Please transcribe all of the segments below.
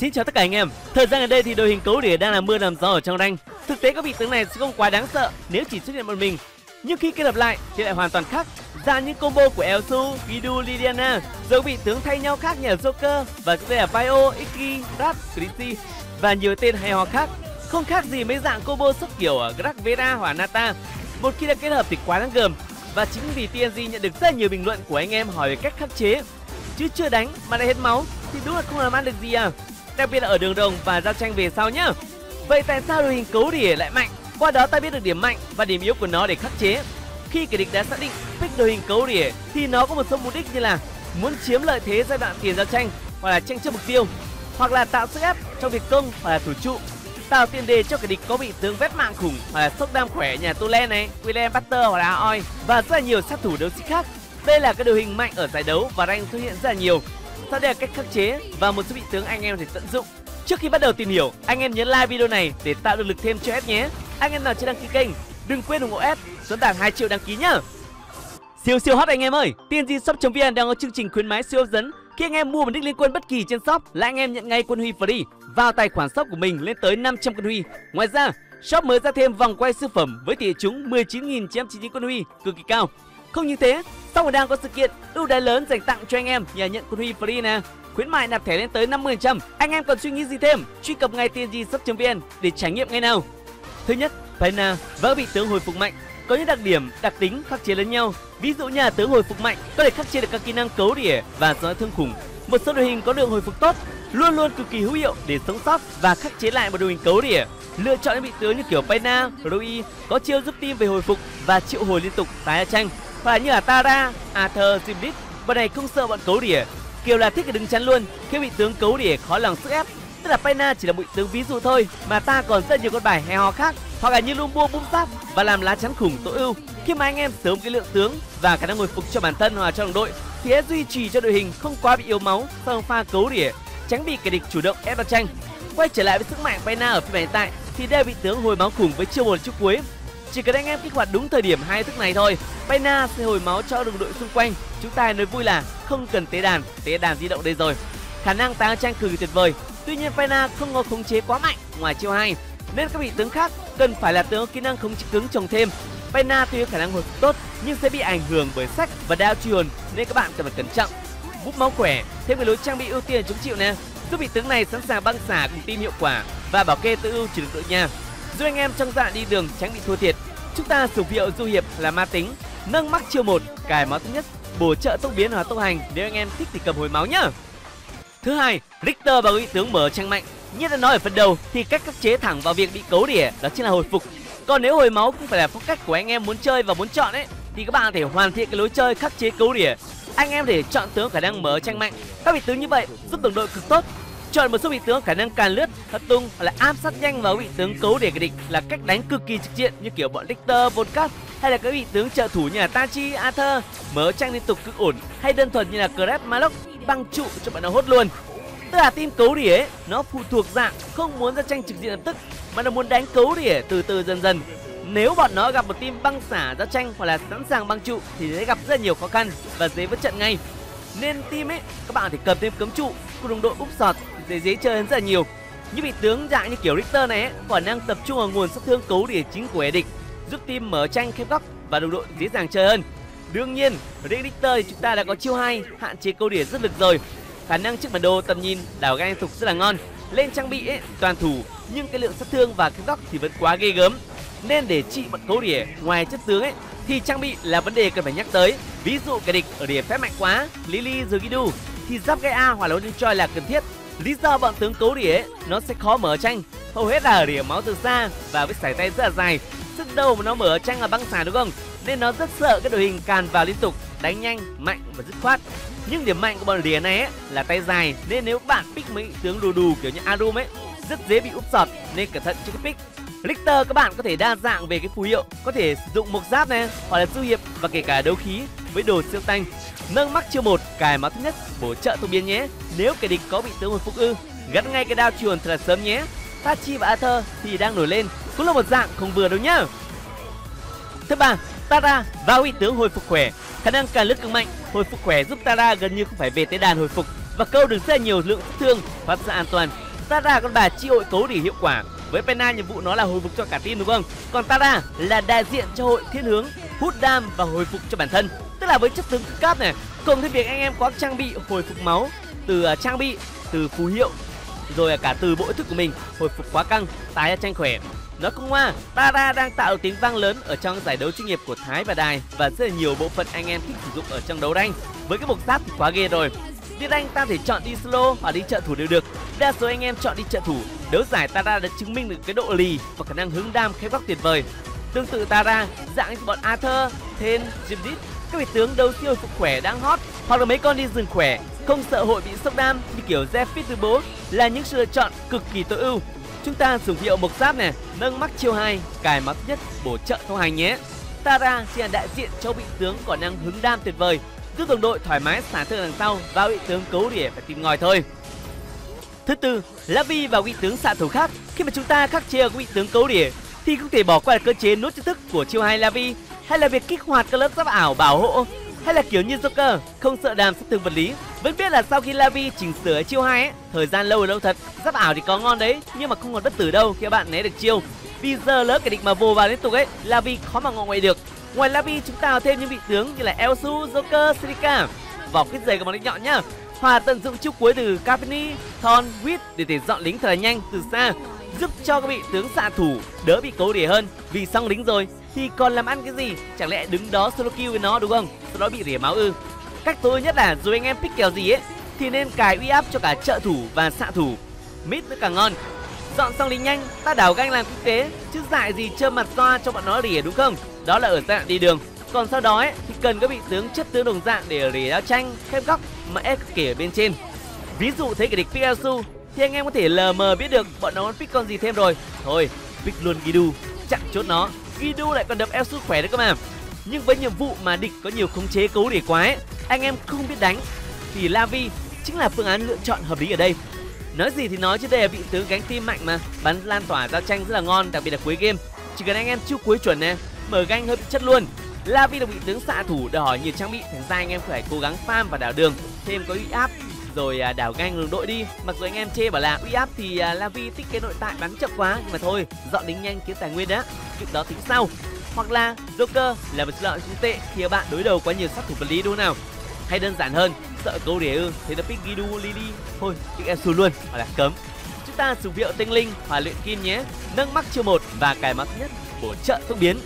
Xin chào tất cả anh em. Thời gian ở đây thì đội hình cấu để đang là mưa làm gió ở trong rank. Thực tế các vị tướng này sẽ không quá đáng sợ nếu chỉ xuất hiện một mình, nhưng khi kết hợp lại thì lại hoàn toàn khác. Ra những combo của Elsu, Fidu, Liliana, rồi vị tướng thay nhau khác như Joker và cũng đây là Bio, Ikki, Rat, Trinci và nhiều tên hay ho khác. Không khác gì mấy dạng combo xuất kiểu ở Graves, Vera hoặc Nata. Một khi đã kết hợp thì quá đáng gờm, và chính vì TNG nhận được rất nhiều bình luận của anh em hỏi về cách khắc chế. Chứ chưa đánh mà đã hết máu thì đúng là không làm ăn được gì à. Đặc biệt là ở đường rồng và giao tranh về sau nhá. Vậy tại sao đội hình cấu đỉa lại mạnh? Qua đó ta biết được điểm mạnh và điểm yếu của nó để khắc chế. Khi kẻ địch đã xác định pick đội hình cấu đỉa thì nó có một số mục đích như là muốn chiếm lợi thế giai đoạn tiền giao tranh, hoặc là tranh chấp mục tiêu, hoặc là tạo sức ép trong việc công hoặc là thủ trụ, tạo tiền đề cho kẻ địch có vị tướng vét mạng khủng hoặc là sốc đam khỏe nhà Quilen này, Quilen Batter hoặc là Aoi và rất là nhiều sát thủ đấu sĩ khác. Đây là cái đội hình mạnh ở giải đấu và rank xuất hiện rất là nhiều. Sau đây là cách khắc chế và một số vị tướng anh em để tận dụng. Trước khi bắt đầu tìm hiểu, anh em nhấn like video này để tạo động lực thêm cho S nhé. Anh em nào chưa đăng ký kênh, đừng quên ủng hộ S, xuống tảng 2 triệu đăng ký nhá. Siêu siêu hot anh em ơi, TNGshop.vn đang có chương trình khuyến mãi siêu hấp dẫn. Khi anh em mua một nick liên quân bất kỳ trên shop là anh em nhận ngay quân huy free vào tài khoản shop của mình lên tới 500 quân huy. Ngoài ra, shop mới ra thêm vòng quay siêu phẩm với tỷ lệ trúng 19.999 quân huy cực kỳ cao. Không như thế, sau còn đang có sự kiện ưu đãi lớn dành tặng cho anh em nhà nhận quân huy free nè, khuyến mại nạp thẻ lên tới 50%. Anh em còn suy nghĩ gì thêm? Truy cập ngay tngshop.vn để trải nghiệm ngay nào. Thứ nhất, Payna và vị tướng hồi phục mạnh có những đặc điểm, đặc tính khắc chế lẫn nhau. Ví dụ nhà tướng hồi phục mạnh có thể khắc chế được các kỹ năng cấu đỉa và gió thương khủng. Một số đội hình có lượng hồi phục tốt luôn luôn cực kỳ hữu hiệu để sống sót và khắc chế lại một đội hình cấu đỉa. Lựa chọn những vị tướng như kiểu Payna, Royi có chiêu giúp team về hồi phục và triệu hồi liên tục tái tranh, và như là Taara, Arthur, Zimlit, bọn này không sợ bọn cấu đỉa, kiểu là thích đứng chắn luôn khi bị tướng cấu đỉa khó lòng sức ép. Tức là Payna chỉ là một tướng ví dụ thôi, mà ta còn rất nhiều con bài hay ho khác, hoặc là như Lumbum, Bumtap và làm lá chắn khủng tối ưu. Khi mà anh em sớm cái lượng tướng và khả năng hồi phục cho bản thân hoặc cho đồng đội thì hãy duy trì cho đội hình không quá bị yếu máu sau pha cấu đỉa, tránh bị kẻ địch chủ động ép vào tranh. Quay trở lại với sức mạnh Payna ở phiên bản hiện tại thì đây bị tướng hồi máu khủng với chiêu hồn trước cuối. Chỉ cần anh em kích hoạt đúng thời điểm hai thức này thôi, Payna sẽ hồi máu cho đồng đội xung quanh. Chúng ta nói vui là không cần tế đàn di động đây rồi. Khả năng tái tranh cực kỳ tuyệt vời. Tuy nhiên Payna không có khống chế quá mạnh ngoài chiêu 2, nên các vị tướng khác cần phải là tướng có kỹ năng khống chế cứng trồng thêm. Payna tuy có khả năng hồi phục tốt nhưng sẽ bị ảnh hưởng bởi sách và đao truy hồn nên các bạn cần phải cẩn trọng. Búp máu khỏe thêm cái lối trang bị ưu tiên chống chịu nè, giúp vị tướng này sẵn sàng băng xả cùng team hiệu quả và bảo kê tối ưu chỉ được đội nhà, giúp anh em trong dạng đi đường tránh bị thua thiệt. Chúng ta sử hiệu du hiệp là ma tính, nâng mắc chiêu 1, cài máu thứ nhất, bổ trợ tốc biến hoặc tốc hành nếu anh em thích thì cầm hồi máu nhá. Thứ hai, Richter và vị tướng mở trang mạnh. Như đã nói ở phần đầu thì cách khắc chế thẳng vào việc bị cấu đỉa đó chính là hồi phục. Còn nếu hồi máu cũng phải là phong cách của anh em muốn chơi và muốn chọn ấy, thì các bạn có thể hoàn thiện cái lối chơi khắc chế cấu đỉa. Anh em để chọn tướng khả năng mở trang mạnh. Các vị tướng như vậy giúp đồng đội cực tốt. Chọn một số vị tướng khả năng càn lướt, hất tung hoặc là áp sát nhanh vào vị tướng cấu để kẻ địch là cách đánh cực kỳ trực diện như kiểu bọn Lictor, Vulcan, hay là các vị tướng trợ thủ như là Tachi, Arthur mở trang liên tục cực ổn, hay đơn thuần như là Graves, Malok băng trụ cho bạn nó hốt luôn. Tức là team cấu đỉa ấy, nó phụ thuộc dạng không muốn ra tranh trực diện lập tức mà nó muốn đánh cấu đỉa từ từ dần dần. Nếu bọn nó gặp một team băng xả ra tranh hoặc là sẵn sàng băng trụ thì sẽ gặp rất nhiều khó khăn và dễ vỡ trận ngay. Nên team ấy các bạn thì cầm thêm cấm trụ cùng đồng đội úp sọt dễ chơi hơn rất là nhiều. Những vị tướng dạng như kiểu Richter này có năng tập trung vào nguồn sát thương cấu đỉa chính của địch, giúp team mở tranh khép góc và đồng đội dễ dàng chơi hơn. Đương nhiên, với Richter thì chúng ta đã có chiêu 2 hạn chế cấu đỉa rất lực rồi. Khả năng trước bản đồ tầm nhìn đảo gan thuộc rất là ngon. Lên trang bị ấy, toàn thủ nhưng cái lượng sát thương và khép góc thì vẫn quá ghê gớm. Nên để trị bọn cấu đỉa ngoài chất tướng ấy thì trang bị là vấn đề cần phải nhắc tới. Ví dụ kẻ địch ở đỉa phép mạnh quá, Lily rồi Gidu thì giáp Gaia hoặc là Destroy là cần thiết. Lý do bọn tướng cấu đỉa ấy, nó sẽ khó mở tranh, hầu hết là ở đỉa máu từ xa và với sải tay rất là dài. Sức đầu mà nó mở tranh là băng xả đúng không, nên nó rất sợ cái đội hình càn vào liên tục, đánh nhanh, mạnh và dứt khoát. Nhưng điểm mạnh của bọn đỉa này ấy, là tay dài, nên nếu bạn pick mấy tướng đù đù kiểu như Arum ấy rất dễ bị úp sọt, nên cẩn thận trước cái pick. Lictor các bạn có thể đa dạng về cái phù hiệu, có thể sử dụng mộc giáp này hoặc là du hiệp và kể cả đấu khí với đồ siêu tanh. Nâng mắc chiêu 1, cài máu thứ nhất, bổ trợ tốc biến nhé. Nếu kẻ địch có bị tướng hồi phục gắn ngay cái đao chuồn thật là sớm nhé. Tachi và Arthur thì đang nổi lên, cũng là một dạng không vừa đâu nhá. Thứ ba, Taara và vị tướng hồi phục khỏe, khả năng càn lướt cực mạnh. Hồi phục khỏe giúp Taara gần như không phải về tế đàn hồi phục và câu được rất nhiều lượng sát thương, phát ra an toàn Taara con bà chi hội cấu để hiệu quả. Với Payna nhiệm vụ nó là hồi phục cho cả team đúng không? Còn Taara là đại diện cho hội thiên hướng, hút đam và hồi phục cho bản thân. Tức là với chất tướng cấp này, cộng thêm việc anh em có trang bị hồi phục máu từ trang bị, từ phù hiệu, rồi cả từ bộ thức của mình, hồi phục quá căng, tái tranh khỏe. Nói không qua, Taara đang tạo tiếng vang lớn ở trong giải đấu chuyên nghiệp của Thái và Đài và rất là nhiều bộ phận anh em thích sử dụng ở trong đấu rank. Với cái mục giáp thì quá ghê rồi. Đi rank ta thể chọn đi slow hoặc đi trợ thủ đều được. Đa số anh em chọn đi trợ thủ. Đấu giải Taara đã chứng minh được cái độ lì và khả năng hướng đam khép góc tuyệt vời. Tương tự Taara, dạng như bọn Arthur, Thane, Zimlit, các vị tướng đấu siêu phục khỏe đang hot hoặc là mấy con đi rừng khỏe, không sợ hội bị sốc đam như kiểu Death Fit từ bố là những sự lựa chọn cực kỳ tối ưu. Chúng ta sử hiệu mộc giáp này, nâng mắc chiêu 2, cài mắc nhất, bổ trợ thông hành nhé. Taara chỉ là đại diện cho vị tướng có năng hứng đam tuyệt vời, giúp đồng đội thoải mái xả thương đằng sau và vị tướng cấu rỉa phải tìm ngòi thôi. Thứ tư, Lavi và vị tướng xạ thủ khác. Khi mà chúng ta khắc chế ở vị tướng cấu rỉa thì không thể bỏ qua cơ chế nốt chiêu thức của chiêu 2 Lavi, hay là việc kích hoạt các lớp giáp ảo bảo hộ, hay là kiểu như Joker không sợ đàm sát thương vật lý. Vẫn biết là sau khi Lavi chỉnh sửa chiêu 2 ấy, thời gian lâu thật, giáp ảo thì có ngon đấy nhưng mà không còn bất tử đâu khi bạn né được chiêu. Vì giờ lỡ kẻ địch mà vồ vào liên tục ấy, Lavi khó mà ngọ ngoại được. Ngoài Lavi chúng ta có thêm những vị tướng như là Elsu, Joker, Syndica, vỏ khuyết giày của bọn lính nhọn nhá. Hòa tận dụng chiêu cuối từ Capinni, Thorn, Wit để thể dọn lính thật là nhanh từ xa, giúp cho các vị tướng xạ thủ đỡ bị cấu rỉa hơn. Vì xong lính rồi thì còn làm ăn cái gì, chẳng lẽ đứng đó solo kill với nó đúng không, sau đó bị rỉa máu ư? Cách tối nhất là dù anh em pick kèo gì ấy thì nên cài uy áp cho cả trợ thủ và xạ thủ, mid nữa càng ngon. Dọn xong lính nhanh ta đảo ganh làm kinh tế chứ dại gì trơ mặt ra cho bọn nó rỉa đúng không? Đó là ở giai đoạn đi đường, còn sau đó ấy, thì cần các vị tướng chất tướng đồng dạng để rỉa đao tranh khép góc mà ép kể bên trên. Ví dụ thấy kẻ địch pick Elsu thì anh em có thể lờ mờ biết được bọn nó pick con gì thêm rồi, thôi pick luôn Fidu chặn chốt nó. Fidu lại còn đập Elsu khỏe đấy cơ mà. Nhưng với nhiệm vụ mà địch có nhiều khống chế cấu để quá ấy, anh em không biết đánh thì Lavi chính là phương án lựa chọn hợp lý ở đây. Nói gì thì nói chứ đây là vị tướng gánh team mạnh mà, bắn lan tỏa giao tranh rất là ngon, đặc biệt là cuối game. Chỉ cần anh em chiêu cuối chuẩn này, mở ganh hơi bị chất luôn. Lavi là vị tướng xạ thủ đòi hỏi nhiều trang bị, thành ra anh em phải cố gắng farm và đảo đường, thêm có uy áp rồi đảo ganh đường đội đi. Mặc dù anh em chê bảo là uy áp thì Lavi tích cái nội tại bắn chậm quá, nhưng mà thôi, dọn lính nhanh kiếm tài nguyên đã, chuyện đó tính sau. Hoặc là Joker là một lựa chọn không tệ khi bạn đối đầu quá nhiều sát thủ vật lý đúng không nào? Hay đơn giản hơn, sợ câu để ư, thế là pick Gidu, Lily, thôi pick Elsu luôn, hoặc là cấm. Chúng ta sử hiệu tinh linh, hòa luyện kim nhé, nâng mắc chiêu 1 và cài mắc nhất, bổ trợ thuốc biến.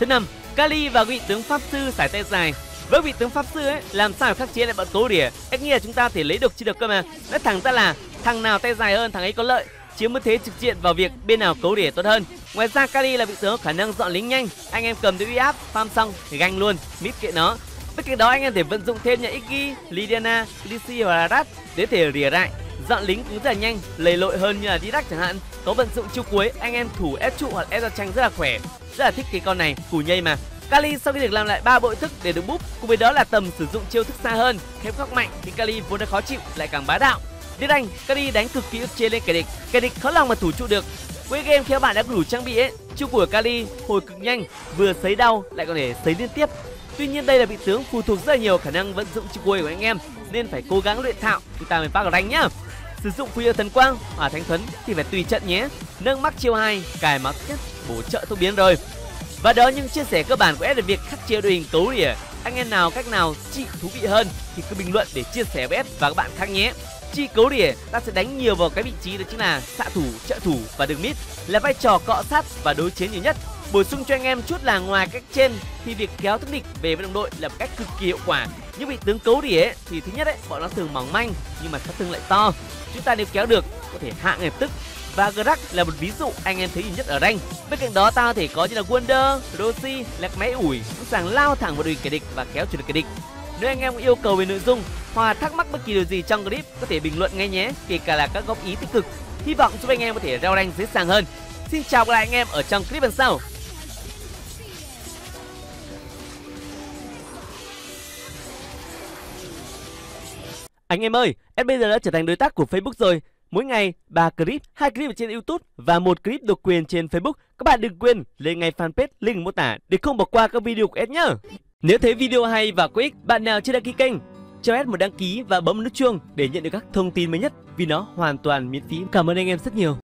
Thứ năm, Kahlii và vị tướng pháp sư sải tay dài. Với vị tướng pháp sư ấy, làm sao khắc chế lại bọn cấu đỉa, anh nghĩ là chúng ta thể lấy được chứ được cơ mà. Nói thẳng ra là thằng nào tay dài hơn thằng ấy có lợi, chiếm ưu thế trực diện vào việc bên nào cấu đỉa tốt hơn. Ngoài ra Kahlii là vị tướng có khả năng dọn lính nhanh, anh em cầm tới uy áp, farm xong thì ganh luôn, mít kệ nó. Bên cạnh đó anh em thể vận dụng thêm nhà Ikki, Liliana, Lictor và Rat để thể rỉa lại, dọn lính cũng rất là nhanh, lầy lội hơn như là đi Richter chẳng hạn. Có vận dụng chiêu cuối, anh em thủ ép trụ hoặc ép ra tranh rất là khỏe, rất là thích cái con này, cù nhây mà. Kahlii sau khi được làm lại 3 bộ thức để được búp, cùng với đó là tầm sử dụng chiêu thức xa hơn, khép góc mạnh thì Kahlii vốn đã khó chịu lại càng bá đạo. Đi đánh, Kahlii đánh cực kỳ ức chế lên kẻ địch khó lòng mà thủ trụ được. Cuối game khi bạn đã đủ trang bị ấy, chiêu của Kahlii hồi cực nhanh, vừa sấy đau lại còn để sấy liên tiếp. Tuy nhiên đây là vị tướng phụ thuộc rất nhiều khả năng vận dụng chiêu cuối của anh em nên phải cố gắng luyện thạo chúng ta mới phá được rank nhá. Sử dụng phù hiệu thần quang hỏa thánh thuấn thì phải tùy trận nhé, nâng mắc chiêu 2, cài mắc nhất, bổ trợ thông biến rồi. Và đó những chia sẻ cơ bản của em về việc khắc chế đội hình cấu rỉa. Anh em nào cách nào chi thú vị hơn thì cứ bình luận để chia sẻ với em và các bạn khác nhé. Chi cấu rỉa ta sẽ đánh nhiều vào cái vị trí đó chính là xạ thủ, trợ thủ và đường mid là vai trò cọ sát và đối chiến nhiều nhất. Bổ sung cho anh em chút là ngoài cách trên thì việc kéo thức địch về với đồng đội là một cách cực kỳ hiệu quả. Những vị tướng cấu rỉa thì thứ nhất đấy, bọn nó thường mỏng manh nhưng mà sát thương lại to. Chúng ta nếu kéo được có thể hạ ngay lập tức. Và Graves là một ví dụ anh em thấy nhiều nhất ở rank. Bên cạnh đó ta có thể có như là Wonder, Royi, lạc máy ủi, sẵn sàng lao thẳng vào đùi kẻ địch và kéo chuyển được kẻ địch. Nếu anh em có yêu cầu về nội dung hoặc thắc mắc bất kỳ điều gì trong clip có thể bình luận ngay nhé, kể cả là các góp ý tích cực. Hy vọng giúp anh em có thể leo rank dễ dàng hơn. Xin chào các anh em ở trong clip lần sau. Anh em ơi, em bây giờ đã trở thành đối tác của Facebook rồi. Mỗi ngày 3 clip, 2 clip ở trên YouTube và 1 clip độc quyền trên Facebook. Các bạn đừng quên lên ngay fanpage link mô tả để không bỏ qua các video của em nhé. Nếu thấy video hay và có ích, bạn nào chưa đăng ký kênh cho Red một đăng ký và bấm nút chuông để nhận được các thông tin mới nhất vì nó hoàn toàn miễn phí. Cảm ơn anh em rất nhiều.